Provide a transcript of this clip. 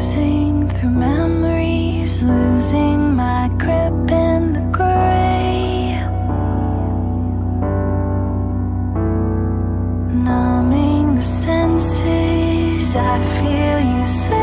Cruising through memories, losing my grip in the gray, numbing the senses. I feel you say